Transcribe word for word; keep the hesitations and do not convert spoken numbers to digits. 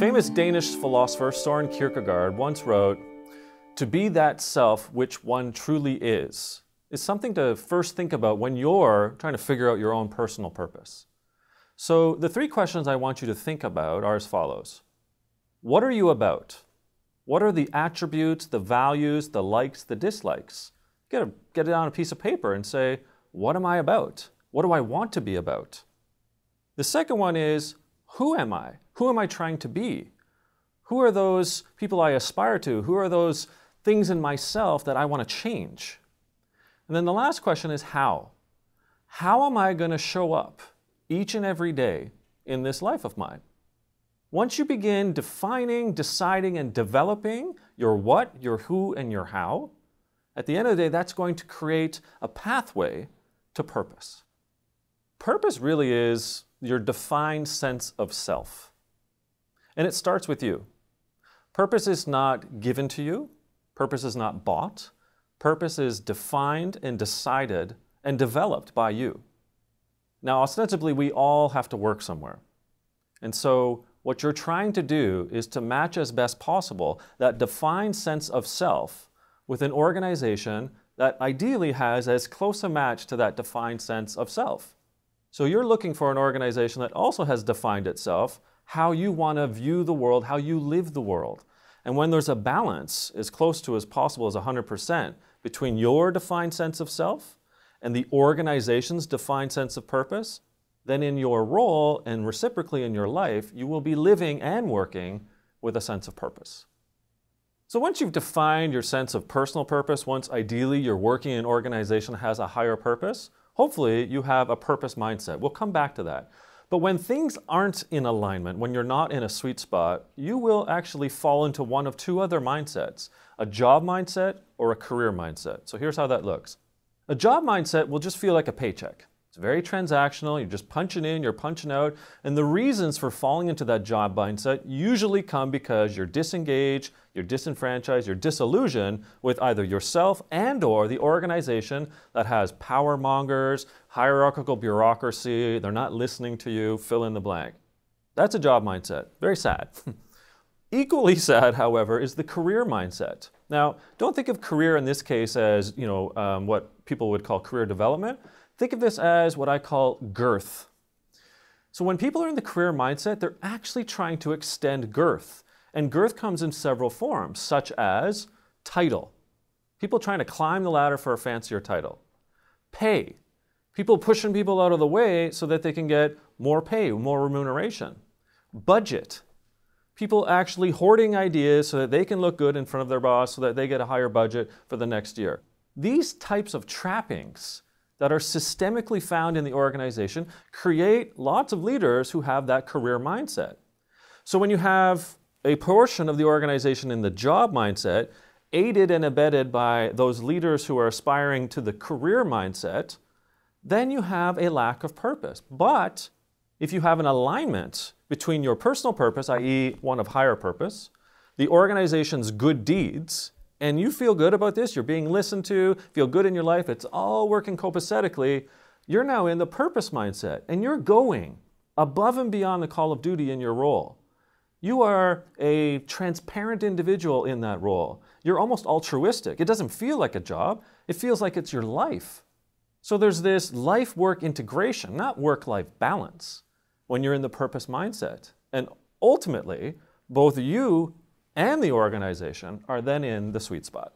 Famous Danish philosopher Soren Kierkegaard once wrote, "To be that self which one truly is, is something to first think about when you're trying to figure out your own personal purpose." So the three questions I want you to think about are as follows. What are you about? What are the attributes, the values, the likes, the dislikes? Get, a, get it on a piece of paper and say, what am I about? What do I want to be about? The second one is, who am I? Who am I trying to be? Who are those people I aspire to? Who are those things in myself that I want to change? And then the last question is how? How am I going to show up each and every day in this life of mine? Once you begin defining, deciding, and developing your what, your who, and your how, at the end of the day, that's going to create a pathway to purpose. Purpose really is your defined sense of self. And it starts with you. Purpose is not given to you. Purpose is not bought. Purpose is defined and decided and developed by you. Now, ostensibly, we all have to work somewhere. And so what you're trying to do is to match as best possible that defined sense of self with an organization that ideally has as close a match to that defined sense of self. So you're looking for an organization that also has defined itself, how you want to view the world, how you live the world. And when there's a balance as close to as possible as one hundred percent between your defined sense of self and the organization's defined sense of purpose, then in your role and reciprocally in your life, you will be living and working with a sense of purpose. So once you've defined your sense of personal purpose, once ideally you're working in an organization that has a higher purpose, hopefully you have a purpose mindset. We'll come back to that. But when things aren't in alignment, when you're not in a sweet spot, you will actually fall into one of two other mindsets, a job mindset or a career mindset. So here's how that looks. A job mindset will just feel like a paycheck. It's very transactional. You're just punching in, you're punching out. And the reasons for falling into that job mindset usually come because you're disengaged, you're disenfranchised, you're disillusioned with either yourself and or the organization that has power mongers, hierarchical bureaucracy. They're not listening to you, fill in the blank. That's a job mindset. Very sad. Equally sad, however, is the career mindset. Now, don't think of career in this case as, you know, um, what people would call career development. Think of this as what I call girth. So when people are in the career mindset, they're actually trying to extend girth. And girth comes in several forms, such as title. People trying to climb the ladder for a fancier title. Pay. People pushing people out of the way so that they can get more pay, more remuneration. Budget. People actually hoarding ideas so that they can look good in front of their boss so that they get a higher budget for the next year. These types of trappings that are systemically found in the organization create lots of leaders who have that career mindset. So when you have a portion of the organization in the job mindset, aided and abetted by those leaders who are aspiring to the career mindset, then you have a lack of purpose. But if you have an alignment between your personal purpose, that is one of higher purpose, the organization's good deeds, and you feel good about this, you're being listened to, feel good in your life, it's all working copacetically, you're now in the purpose mindset and you're going above and beyond the call of duty in your role. You are a transparent individual in that role. You're almost altruistic. It doesn't feel like a job. It feels like it's your life. So there's this life-work integration, not work-life balance, when you're in the purpose mindset. And ultimately, both you and the organization are then in the sweet spot.